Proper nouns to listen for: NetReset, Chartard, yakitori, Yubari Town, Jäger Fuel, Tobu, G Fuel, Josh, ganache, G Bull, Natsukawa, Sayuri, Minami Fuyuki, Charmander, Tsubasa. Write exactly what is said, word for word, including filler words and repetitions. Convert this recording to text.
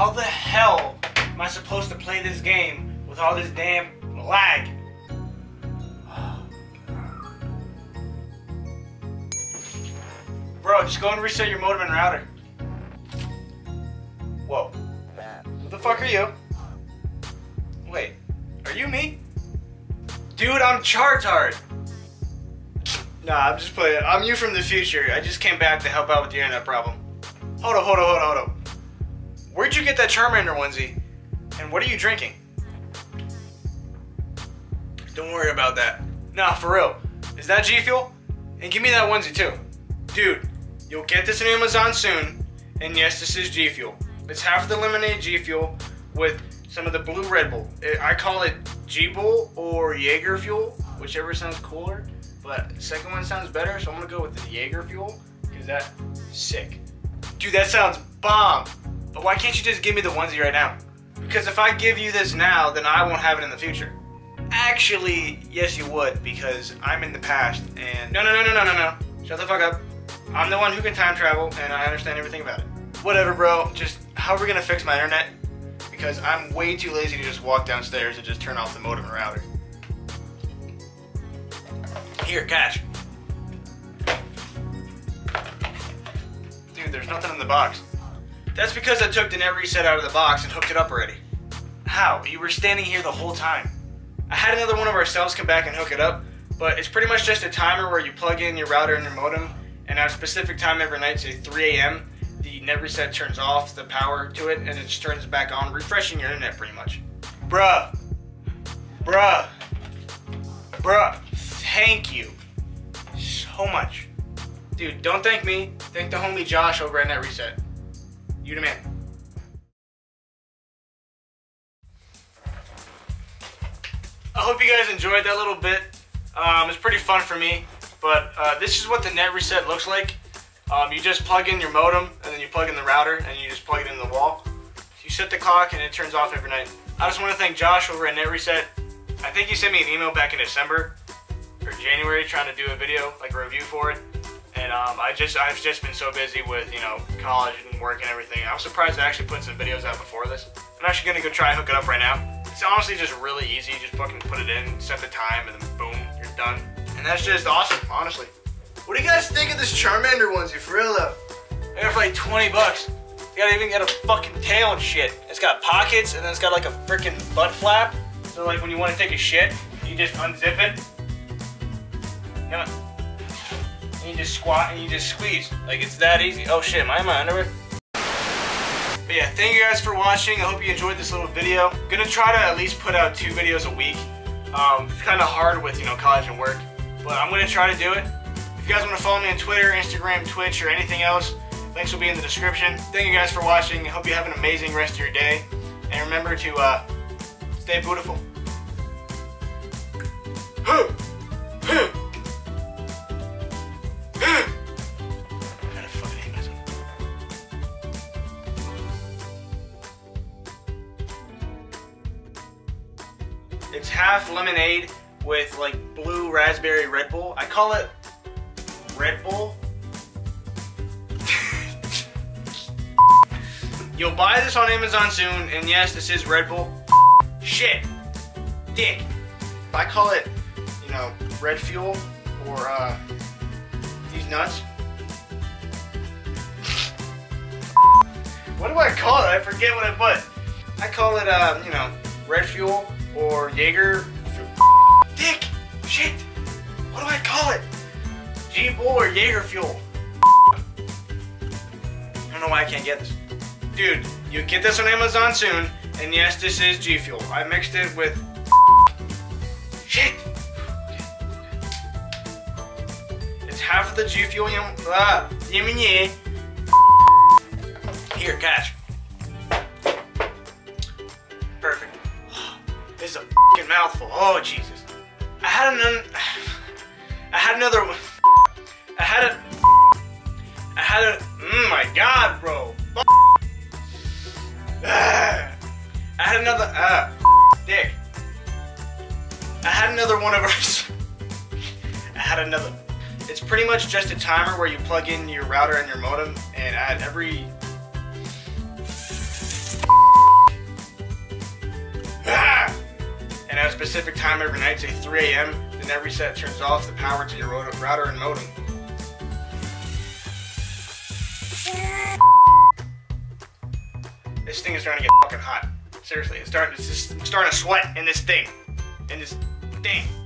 How the hell am I supposed to play this game with all this damn lag? Oh, bro, just go and reset your modem and router. Whoa. Who the fuck are you? Wait, are you me? Dude, I'm Chartard. Nah, I'm just playing. I'm you from the future. I just came back to help out with the internet problem. Hold up, hold up, hold up, hold up. Where'd you get that Charmander onesie? And what are you drinking? Don't worry about that. Nah, for real. Is that G Fuel? And give me that onesie too. Dude, you'll get this on Amazon soon. And yes, this is G Fuel. It's half the lemonade G Fuel with some of the blue Red Bull. I call it G Bull or Jäger Fuel, whichever sounds cooler. But the second one sounds better, so I'm gonna go with the Jäger Fuel, because that's sick. Dude, that sounds bomb. But why can't you just give me the onesie right now? Because if I give you this now, then I won't have it in the future. Actually, yes you would, because I'm in the past and... No, no, no, no, no, no, no. Shut the fuck up. I'm the one who can time travel, and I understand everything about it. Whatever, bro. Just, how are we gonna fix my internet? Because I'm way too lazy to just walk downstairs and just turn off the modem and router. Here, cash. Dude, there's nothing in the box. That's because I took the NetReset out of the box and hooked it up already. How? You were standing here the whole time. I had another one of ourselves come back and hook it up, but it's pretty much just a timer where you plug in your router and your modem, and at a specific time every night, say three A M, the NetReset turns off the power to it and it just turns back on, refreshing your internet pretty much. Bruh. Bruh. Bruh. Thank you so much. Dude, don't thank me. Thank the homie Josh over at NetReset. You the man. I hope you guys enjoyed that little bit. Um, it's pretty fun for me, but uh, this is what the NetReset looks like. Um, you just plug in your modem, and then you plug in the router, and you just plug it in the wall. You set the clock, and it turns off every night. I just want to thank Josh over at NetReset. I think he sent me an email back in December or January trying to do a video, like a review for it. And um, I just, I've just been so busy with, you know, college and work and everything. I'm surprised I actually put some videos out before this. I'm actually going to go try and hook it up right now. It's honestly just really easy. Just fucking put it in, set the time, and then boom, you're done. And that's just awesome, honestly. What do you guys think of this Charmander onesie, for real though? I got it for like twenty bucks. It even got a fucking tail and shit. It's got pockets, and then it's got like a freaking butt flap. So like when you want to take a shit, you just unzip it. Come on. You just squat and you just squeeze. Like, it's that easy. Oh shit, am I in my underwear? But yeah, thank you guys for watching. I hope you enjoyed this little video. I'm gonna try to at least put out two videos a week. Um, it's kind of hard with, you know, college and work, but I'm gonna try to do it. If you guys want to follow me on Twitter, Instagram, Twitch, or anything else, links will be in the description. Thank you guys for watching. I hope you have an amazing rest of your day, and remember to uh, stay beautiful. It's half lemonade with like blue raspberry Red Bull. I call it Red Bull. You'll buy this on Amazon soon, and yes, this is Red Bull. Shit. Dick. I call it, you know, Red Fuel or uh, these nuts. What do I call it? I forget what I put. I call it, uh, you know, Red Fuel. Or Jäger Dick! Shit! What do I call it? G Bull or Jäger Fuel? I don't know why I can't get this. Dude, you get this on Amazon soon, and yes, this is G Fuel. I mixed it with shit! It's half of the G Fuel yum ah, yummy. Here, cash. Perfect. This is a f***ing mouthful. Oh Jesus! I had another. I had another. I had a. I had a. Oh my God, bro! I had another. Ah, dick. I had another one of ours. I had another. It's pretty much just a timer where you plug in your router and your modem, and at every. specific time every night, say three A M, the NetReset turns off the power to your router and modem. This thing is starting to get fucking hot. Seriously, it's starting, it's just, I'm starting to sweat in this thing. In this thing.